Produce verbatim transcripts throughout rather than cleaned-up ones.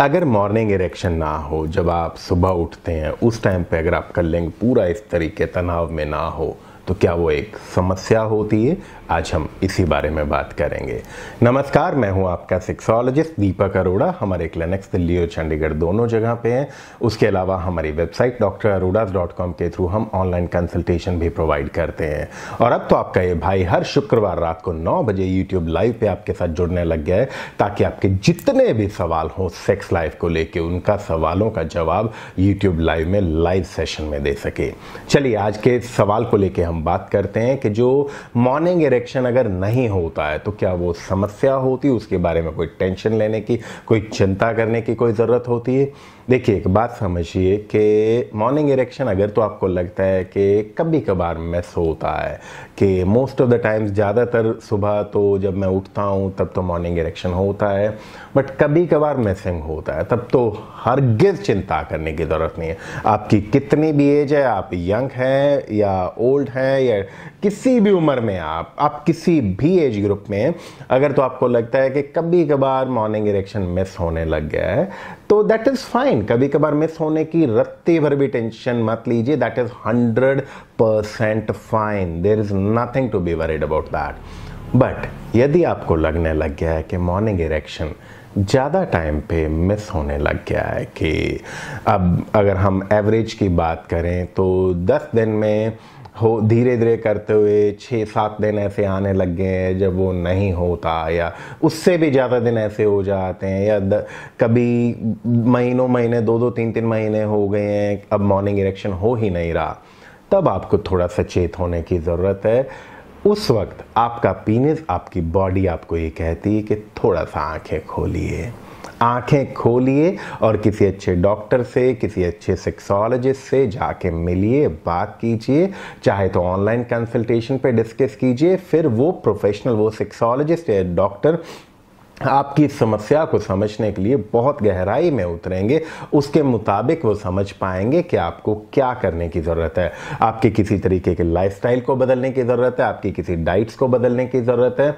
अगर morning erection ना हो, जब आप सुबह उठते हैं उस टाइम पे अगर आप कर लेंगे पूरा इस तरीके तनाव में ना हो, तो क्या वो एक समस्या होती है? आज हम इसी बारे में बात करेंगे। नमस्कार, मैं हूं आपका सेक्सोलॉजिस्ट दीपक अरोड़ा। हमारे क्लिनिक्स दिल्ली और चंडीगढ़ दोनों जगह पे हैं। उसके अलावा हमारी website doctor Arora's dot com के थ्रू हम ऑनलाइन कंसल्टेशन भी प्रोवाइड करते हैं। और अब तो आपका ये भाई हर शुक्रवार रात को नौ बजे यूट्यूब लाइव पर आपके साथ जुड़ने लग गया है, ताकि आपके जितने भी सवाल हों सेक्स लाइफ को लेकर, उनका सवालों का जवाब यूट्यूब लाइव में लाइव सेशन में दे सके। चलिए, आज के सवाल को लेकर हम बात करते हैं कि जो मॉर्निंग इरेक्शन अगर नहीं होता है तो क्या वो समस्या होती है? उसके बारे में कोई टेंशन लेने की, कोई चिंता करने की कोई ज़रूरत होती है? देखिए, एक बात समझिए कि मॉर्निंग इरेक्शन अगर तो आपको लगता है कि कभी कभार मिस होता है, कि मोस्ट ऑफ द टाइम्स, ज़्यादातर सुबह तो जब मैं उठता हूँ तब तो मॉर्निंग इरेक्शन होता है, बट कभी कभार मिसिंग होता है, तब तो हरगिज़ चिंता करने की ज़रूरत नहीं है। आपकी कितनी भी एज है, आप यंग हैं या ओल्ड हैं या किसी भी उम्र में आप आप किसी भी एज ग्रुप में अगर तो आपको लगता है कि कभी कभार मॉर्निंग इरेक्शन मिस होने लग गया है, तो दैट इज़ फाइन। कभी कभार मिस होने की रत्ती भर भी टेंशन मत लीजिए। That is hundred percent fine, there is nothing to be worried about that. But यदि आपको लगने लग गया है कि मॉर्निंग इरेक्शन ज़्यादा टाइम पे मिस होने लग गया है, कि अब अगर हम एवरेज की बात करें तो दस दिन में हो, धीरे धीरे करते हुए छः सात दिन ऐसे आने लग गए हैं जब वो नहीं होता, या उससे भी ज़्यादा दिन ऐसे हो जाते हैं, या द, कभी महीनों महीने दो दो तीन तीन महीने हो गए हैं, अब मॉर्निंग इरेक्शन हो ही नहीं रहा, तब आपको थोड़ा सचेत होने की ज़रूरत है। उस वक्त आपका पीनिस, आपकी बॉडी आपको ये कहती है कि थोड़ा सा आंखें खोलिए, आंखें खोलिए और किसी अच्छे डॉक्टर से, किसी अच्छे सेक्सोलॉजिस्ट से जाके मिलिए, बात कीजिए, चाहे तो ऑनलाइन कंसल्टेशन पे डिस्कस कीजिए। फिर वो प्रोफेशनल, वो सेक्सोलॉजिस्ट या डॉक्टर आपकी समस्या को समझने के लिए बहुत गहराई में उतरेंगे। उसके मुताबिक वो समझ पाएंगे कि आपको क्या करने की ज़रूरत है। आपके किसी तरीके के लाइफस्टाइल को बदलने की ज़रूरत है, आपकी किसी डाइट्स को बदलने की ज़रूरत है,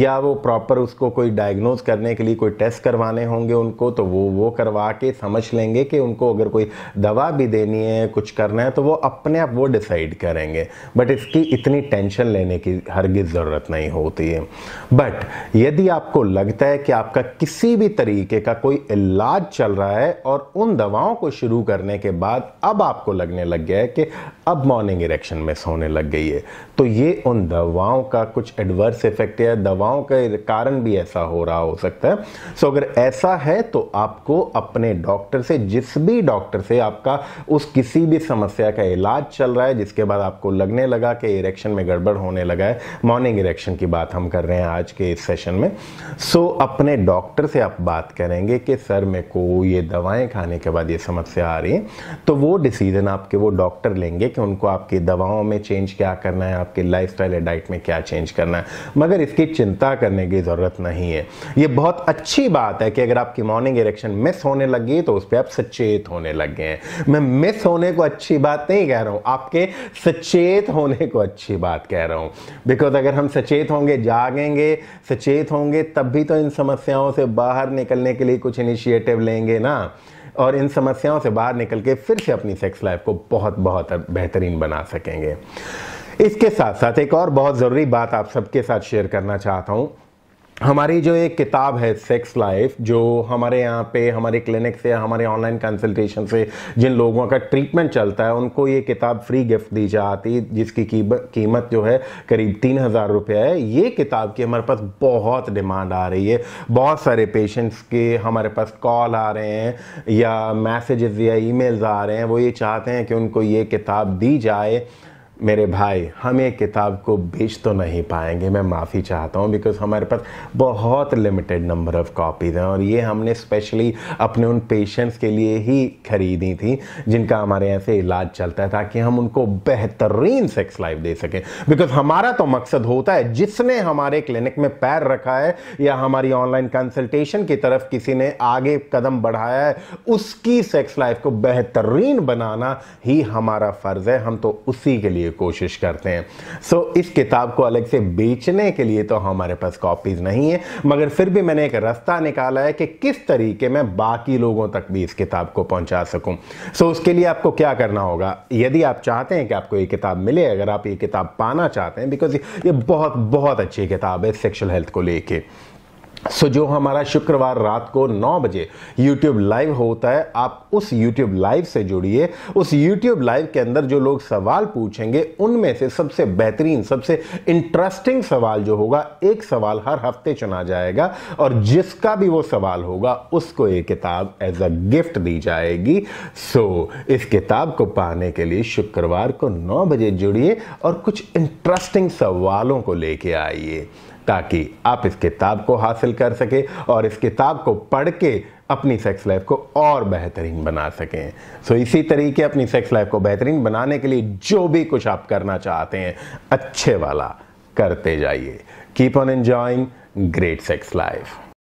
या वो प्रॉपर उसको कोई डायग्नोज करने के लिए कोई टेस्ट करवाने होंगे उनको, तो वो वो करवा के समझ लेंगे कि उनको अगर कोई दवा भी देनी है, कुछ करना है, तो वो अपने आप वो डिसाइड करेंगे। बट इसकी इतनी टेंशन लेने की हरगिज़ ज़रूरत नहीं होती है। बट यदि आपको लगता है कि आपका किसी भी तरीके का कोई इलाज चल रहा है और उन दवाओं को शुरू करने के बाद अब आपको लगने लग गया है कि अब मॉर्निंग इरेक्शन मिस होने लग गई है, तो ये उन दवाओं का कुछ एडवर्स इफेक्ट या दवाओं के कारण भी ऐसा हो रहा हो सकता है। सो अगर ऐसा है तो आपको अपने डॉक्टर से, जिस भी डॉक्टर से आपका उस किसी भी समस्या का इलाज चल रहा है, जिसके बाद आपको लगने लगा कि इरेक्शन में गड़बड़ होने लगा है, मॉर्निंग इरेक्शन की बात हम कर रहे हैं आज के इस सेशन में, सो तो अपने डॉक्टर से आप बात करेंगे कि सर मेरे को ये दवाएं खाने के बाद ये समस्या आ रही है, तो वो डिसीजन आपके वो डॉक्टर लेंगे कि उनको आपकी दवाओं में चेंज क्या करना है, आपके लाइफस्टाइल या डाइट में क्या चेंज करना है। मगर इसकी चिंता करने की ज़रूरत नहीं है। ये बहुत अच्छी बात है कि अगर आपकी मॉर्निंग इरेक्शन मिस होने लगी तो उस पर आप सचेत होने लग गए हैं। मैं मिस होने को अच्छी बात नहीं कह रहा हूँ, आपके सचेत होने को अच्छी बात कह रहा हूँ। बिकॉज अगर हम सचेत होंगे, जागेंगे, सचेत होंगे, तब भी तो इन समस्याओं से बाहर निकलने के लिए कुछ इनिशिएटिव लेंगे ना, और इन समस्याओं से बाहर निकल के फिर से अपनी सेक्स लाइफ को बहुत बहुत बेहतरीन बना सकेंगे। इसके साथ साथ एक और बहुत ज़रूरी बात आप सबके साथ शेयर करना चाहता हूँ। हमारी जो एक किताब है सेक्स लाइफ, जो हमारे यहाँ पे हमारे क्लिनिक से, हमारे ऑनलाइन कंसल्टेशन से जिन लोगों का ट्रीटमेंट चलता है, उनको ये किताब फ्री गिफ्ट दी जाती है, जिसकी कीमत जो है करीब तीन हज़ार रुपये है। ये किताब की हमारे पास बहुत डिमांड आ रही है, बहुत सारे पेशेंट्स के हमारे पास कॉल आ रहे हैं या मैसेजेस या ईमेल्स आ रहे हैं, वो ये चाहते हैं कि उनको ये किताब दी जाए। मेरे भाई, हम ये किताब को बेच तो नहीं पाएंगे, मैं माफ़ी चाहता हूँ, बिकॉज़ हमारे पास बहुत लिमिटेड नंबर ऑफ़ कॉपीज़ हैं और ये हमने स्पेशली अपने उन पेशेंट्स के लिए ही खरीदी थी जिनका हमारे यहाँ से इलाज चलता है, ताकि हम उनको बेहतरीन सेक्स लाइफ दे सकें। बिकॉज़ हमारा तो मकसद होता है, जिसने हमारे क्लिनिक में पैर रखा है या हमारी ऑनलाइन कंसल्टेशन की तरफ किसी ने आगे कदम बढ़ाया है, उसकी सेक्स लाइफ को बेहतरीन बनाना ही हमारा फ़र्ज़ है। हम तो उसी के लिए लिए कोशिश करते हैं। सो so, इस किताब को अलग से बेचने के लिए तो हमारे पास कॉपीज नहीं है, मगर फिर भी मैंने एक रास्ता निकाला है कि किस तरीके मैं बाकी लोगों तक भी इस किताब को पहुंचा सकूं। सो so, उसके लिए आपको क्या करना होगा, यदि आप चाहते हैं कि आपको ये किताब मिले, अगर आप ये किताब पाना चाहते हैं, बिकॉज ये बहुत बहुत अच्छी किताब है सेक्शुअल हेल्थ को लेके। सो so, जो हमारा शुक्रवार रात को नौ बजे YouTube लाइव होता है, आप उस YouTube लाइव से जुड़िए। उस YouTube लाइव के अंदर जो लोग सवाल पूछेंगे उनमें से सबसे बेहतरीन, सबसे इंटरेस्टिंग सवाल जो होगा, एक सवाल हर हफ्ते चुना जाएगा और जिसका भी वो सवाल होगा उसको ये किताब एज अ गिफ्ट दी जाएगी। सो so, इस किताब को पाने के लिए शुक्रवार को नौ बजे जुड़िए और कुछ इंटरेस्टिंग सवालों को लेके आइए ताकि आप इस किताब को हासिल कर सकें और इस किताब को पढ़ के अपनी सेक्स लाइफ को और बेहतरीन बना सकें। सो इसी तरीके अपनी सेक्स लाइफ को बेहतरीन बनाने के लिए जो भी कुछ आप करना चाहते हैं अच्छे वाला करते जाइए। Keep on enjoying great sex life.